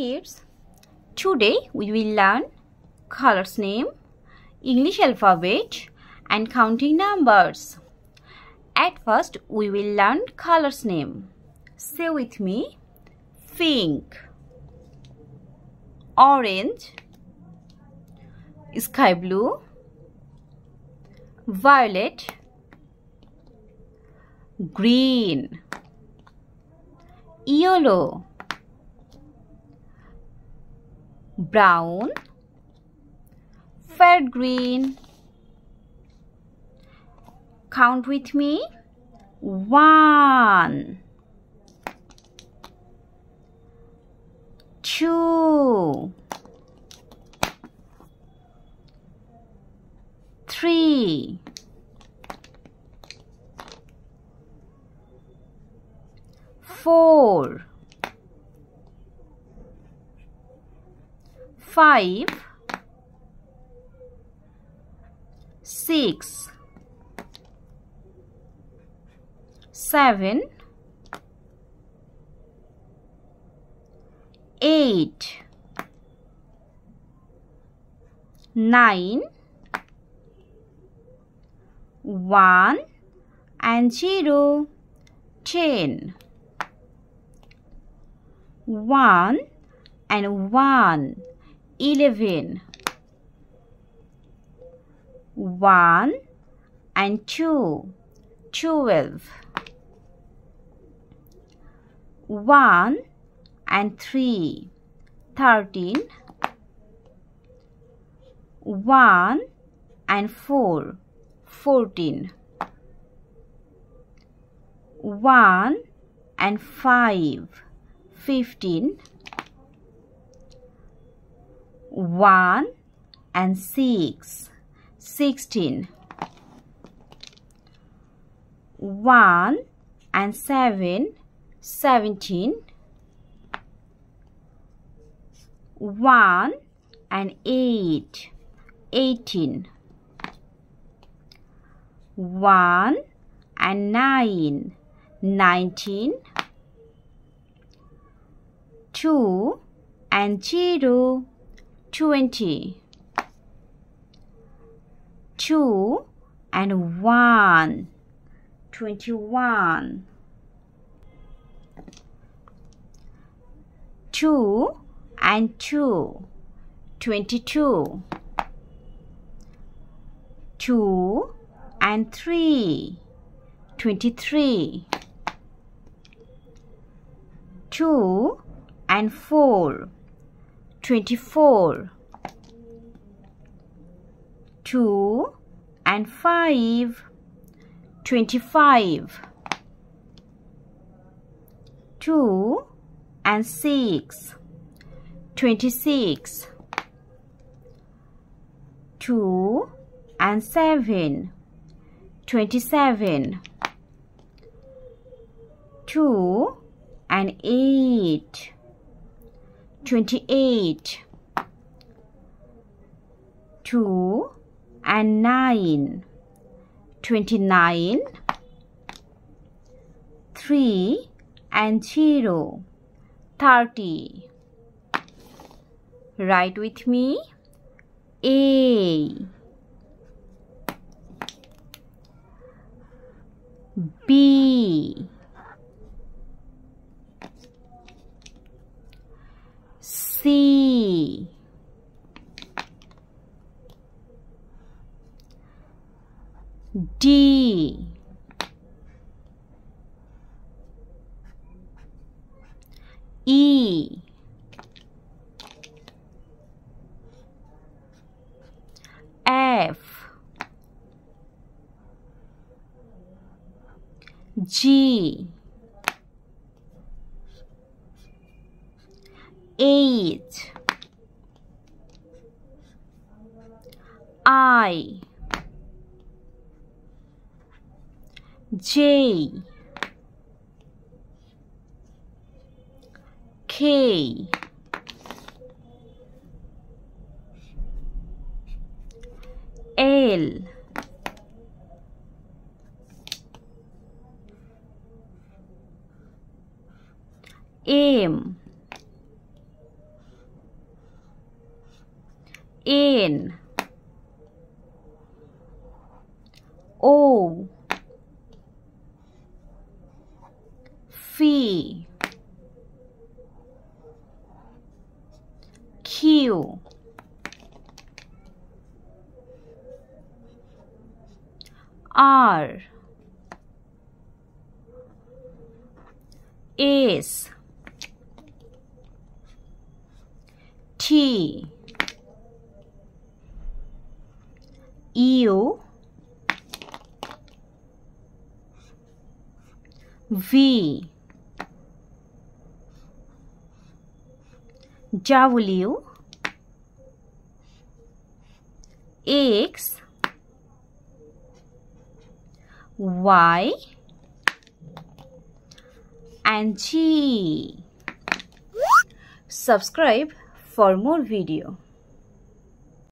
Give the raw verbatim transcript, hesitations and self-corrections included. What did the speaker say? kids, today we will learn colors name, English alphabet and counting numbers. At first we will learn colors name. Say with me: pink, orange, sky blue, violet, green, yellow, brown, fair green. Count with me: one, two, three, four, five, six, seven, eight, nine, one and zero, ten. One and one, eleven. One and two, twelve. One and three, thirteen. One and four, fourteen. One and five, fifteen. One and six, sixteen. One and seven, seventeen. One and eight, eighteen. One and nine, nineteen. Two and zero, twenty. Two and one, twenty-one. Two and two, twenty-two. Two and three, twenty-three. Two and four, twenty-four. Two and five, twenty-five. Two and six, twenty-six. Two and seven, twenty-seven. Two and eight, twenty-eight. Two and nine, twenty-nine. Three and zero, thirty. Write with me: A, B, C, D, E, F, G, H, I, J, K, L, M, in, o, fee, q, r, s, t, u, v, w, x, y, and G. Subscribe for more video.